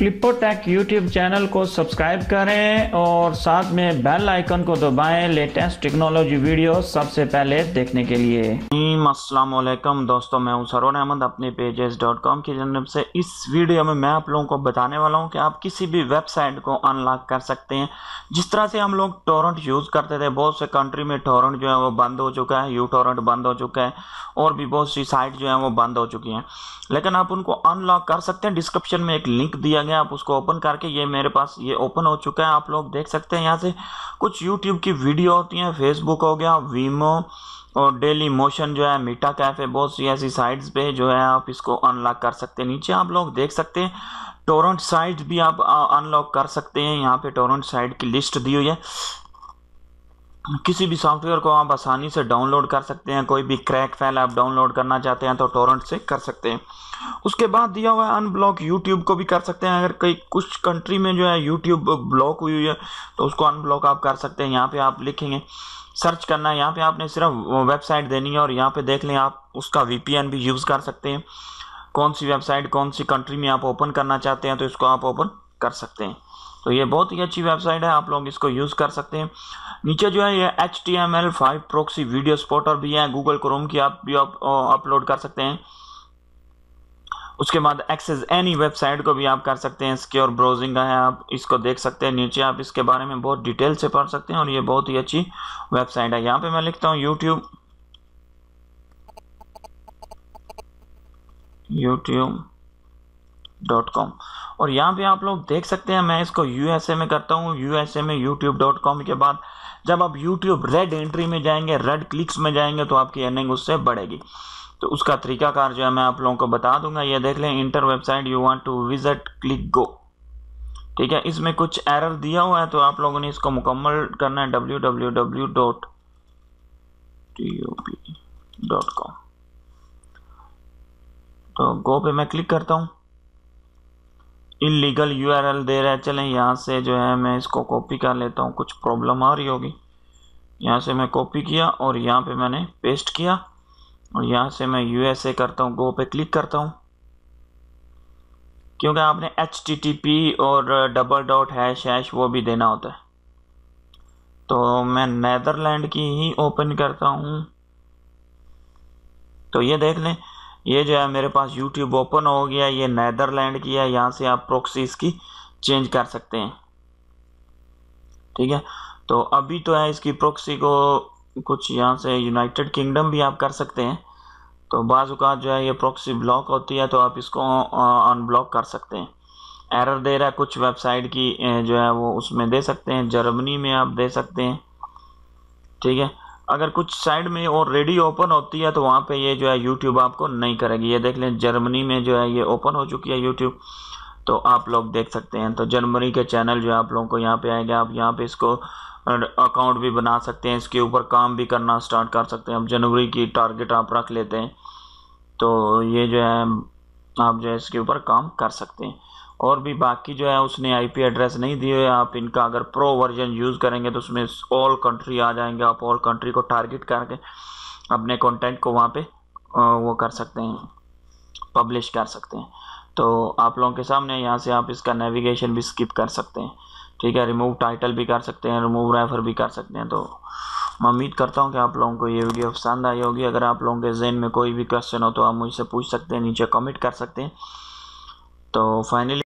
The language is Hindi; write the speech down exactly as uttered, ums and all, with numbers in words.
क्लिपोटेक यूट्यूब चैनल को सब्सक्राइब करें और साथ में बेल आइकन को दबाएं लेटेस्ट टेक्नोलॉजी वीडियो सबसे पहले देखने के लिए। अस्सलाम वालेकुम दोस्तों, मैं हूं सरवर अहमद अपने पेजेस डॉट कॉम की जनब से। इस वीडियो में मैं आप लोगों को बताने वाला हूं कि आप किसी भी वेबसाइट को अनलॉक कर सकते हैं। जिस तरह से हम लोग टोरेंट यूज़ करते थे, बहुत से कंट्री में टोरेंट जो है वो बंद हो चुका है, यू टोरेंट बंद हो चुका है और भी बहुत सी साइट जो है वो बंद हो चुकी हैं, लेकिन आप उनको अनलॉक कर सकते हैं। डिस्क्रिप्शन में एक लिंक दिया गया, आप उसको ओपन करके, ये मेरे पास ये ओपन हो चुका है, आप लोग देख सकते हैं। यहाँ से कुछ यूट्यूब की वीडियो होती हैं, फेसबुक हो गया, वीमो और डेली मोशन जो है, मीटा कैफ़े, बहुत सी ऐसी साइट्स पे जो है आप इसको अनलॉक कर सकते हैं। नीचे आप लोग देख सकते हैं टोरेंट साइट भी आप अनलॉक कर सकते हैं। यहाँ पे टोरेंट साइट की लिस्ट दी हुई है, किसी भी सॉफ्टवेयर को आप आसानी से डाउनलोड कर सकते हैं। कोई भी क्रैक फाइल आप डाउनलोड करना चाहते हैं तो टोरेंट से कर सकते हैं। उसके बाद दिया हुआ है अनब्लॉक यूट्यूब को भी कर सकते हैं। अगर कई कुछ कंट्री में जो है यूट्यूब ब्लॉक हुई हुई है तो उसको अनब्लॉक आप कर सकते हैं। यहाँ पे आप लिखेंगे, सर्च करना है, यहाँ पे आपने सिर्फ वेबसाइट देनी है और यहाँ पे देख लें आप उसका वीपीएन भी यूज़ कर सकते हैं। कौन सी वेबसाइट कौन सी कंट्री में आप ओपन करना चाहते हैं तो इसको आप ओपन कर सकते हैं। तो ये बहुत ही अच्छी वेबसाइट है, आप लोग इसको यूज़ कर सकते हैं। नीचे जो है ये H T M L five proxy video spotter भी है, गूगल क्रोम की आप भी अपलोड कर सकते हैं। उसके बाद एक्सेस एनी वेबसाइट को भी आप कर सकते हैं, सिक्योर ब्राउजिंग का है, आप इसको देख सकते हैं। नीचे आप इसके बारे में बहुत डिटेल से पढ़ सकते हैं और ये बहुत ही अच्छी वेबसाइट है। यहाँ पे मैं लिखता हूँ यूट्यूब यूट्यूब डॉट कॉम और यहाँ पे आप लोग देख सकते हैं। मैं इसको यूएसए में करता हूँ, यूएसए में यूट्यूब डॉट कॉम के बाद जब आप यूट्यूब रेड एंट्री में जाएंगे, रेड क्लिक्स में जाएंगे तो आपकी अर्निंग उससे बढ़ेगी। तो उसका तरीकाकार जो है मैं आप लोगों को बता दूंगा। ये देख लें, enter website you want to visit, click go. ठीक है, इसमें कुछ एरर दिया हुआ है तो आप लोगों ने इसको मुकम्मल करना है। W W W dot T O P dot com तो गो पे मैं क्लिक करता हूँ। इलीगल यू आर एल दे रहा है, चलें यहाँ से जो है मैं इसको कॉपी कर लेता हूँ, कुछ प्रॉब्लम आ रही होगी। यहाँ से मैं कॉपी किया और यहाँ पे मैंने पेस्ट किया और यहाँ से मैं यूएसए करता हूँ, गो पे क्लिक करता हूँ। क्योंकि आपने एच टी टी पी और डबल डॉट हैश हैश वो भी देना होता है, तो मैं नेदरलैंड की ही ओपन करता हूँ। तो ये देख लें, ये जो है मेरे पास यूट्यूब ओपन हो गया, ये नेदरलैंड की है। यहाँ से आप प्रोक्सीज की चेंज कर सकते हैं। ठीक है, तो अभी तो है इसकी प्रोक्सी को कुछ, यहाँ से यूनाइटेड किंगडम भी आप कर सकते हैं। तो बाज़ औक़ात जो है ये प्रोक्सी ब्लॉक होती है तो आप इसको अनब्लॉक कर सकते हैं। एरर दे रहा है, कुछ वेबसाइट की जो है वो उसमें दे सकते हैं, जर्मनी में आप दे सकते हैं। ठीक है, अगर कुछ साइड में ऑलरेडी ओपन होती है तो वहाँ पे ये जो है यूट्यूब आपको नहीं करेगी। ये देख लें, जर्मनी में जो है ये ओपन हो चुकी है यूट्यूब, तो आप लोग देख सकते हैं। तो जर्मनी के चैनल जो है आप लोगों को यहाँ पे आएगा, आप यहाँ पे इसको अकाउंट भी बना सकते हैं, इसके ऊपर काम भी करना स्टार्ट कर सकते हैं। अब जनवरी की टारगेट आप रख लेते हैं तो ये जो है आप जो है इसके ऊपर काम कर सकते हैं। और भी बाकी जो है उसने आईपी एड्रेस नहीं दिए, आप इनका अगर प्रो वर्जन यूज़ करेंगे तो उसमें ऑल कंट्री आ जाएंगे, आप ऑल कंट्री को टारगेट करके अपने कंटेंट को वहाँ पे वो कर सकते हैं, पब्लिश कर सकते हैं। तो आप लोगों के सामने यहाँ से आप इसका नेविगेशन भी स्किप कर सकते हैं। ठीक है, रिमूव टाइटल भी कर सकते हैं, रिमूव रेफर भी कर सकते हैं। तो मैं उम्मीद करता हूँ कि आप लोगों को ये वीडियो पसंद आई होगी। अगर आप लोगों के जहन में कोई भी क्वेश्चन हो तो आप मुझसे पूछ सकते हैं, नीचे कमेंट कर सकते हैं। तो फाइनली